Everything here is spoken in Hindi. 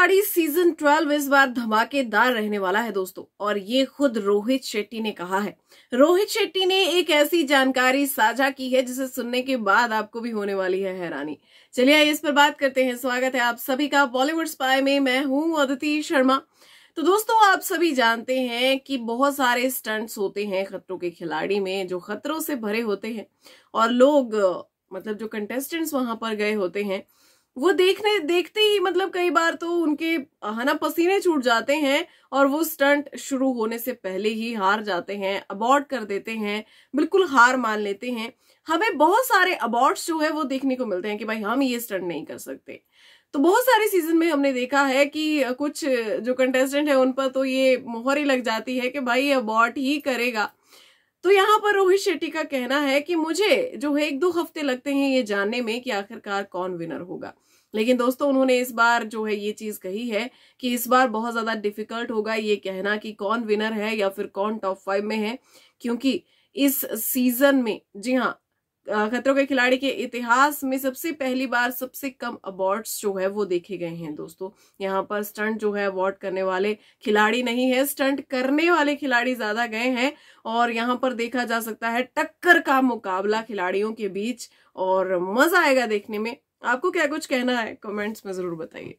खिलाड़ी सीजन 12 इस बार धमाकेदार रहने वाला है दोस्तों, और ये खुद रोहित शेट्टी ने कहा है। रोहित शेट्टी ने एक ऐसी जानकारी साझा की है जिसे सुनने के बाद आपको भी होने वाली है हैरानी। चलिए आइए इस पर बात करते हैं। स्वागत है आप सभी का बॉलीवुड स्पाई में, मैं हूं अदिति शर्मा। तो दोस्तों आप सभी जानते हैं कि बहुत सारे स्टंट्स होते हैं खतरों के खिलाड़ी में, जो खतरों से भरे होते हैं और लोग मतलब जो कंटेस्टेंट्स वहां पर गए होते हैं वो देखते ही मतलब कई बार तो उनके पसीने छूट जाते हैं और वो स्टंट शुरू होने से पहले ही हार जाते हैं, अबॉर्ट कर देते हैं, बिल्कुल हार मान लेते हैं। हमें बहुत सारे अबॉर्ट्स जो है वो देखने को मिलते हैं कि भाई हम ये स्टंट नहीं कर सकते। तो बहुत सारे सीजन में हमने देखा है कि कुछ जो कंटेस्टेंट है उन पर तो ये मोहर ही लग जाती है कि भाई अबॉर्ट ही करेगा। तो यहाँ पर रोहित शेट्टी का कहना है कि मुझे जो है 1-2 हफ्ते लगते हैं ये जानने में कि आखिरकार कौन विनर होगा, लेकिन दोस्तों उन्होंने इस बार जो है ये चीज कही है कि इस बार बहुत ज्यादा डिफिकल्ट होगा ये कहना कि कौन विनर है या फिर कौन टॉप 5 में है, क्योंकि इस सीजन में, जी हाँ, खतरों के खिलाड़ी के इतिहास में सबसे पहली बार सबसे कम अवार्ड्स जो है वो देखे गए हैं दोस्तों। यहाँ पर स्टंट जो है अवार्ड करने वाले खिलाड़ी नहीं है, स्टंट करने वाले खिलाड़ी ज्यादा गए हैं और यहाँ पर देखा जा सकता है टक्कर का मुकाबला खिलाड़ियों के बीच, और मजा आएगा देखने में। आपको क्या कुछ कहना है कमेंट्स में जरूर बताइए।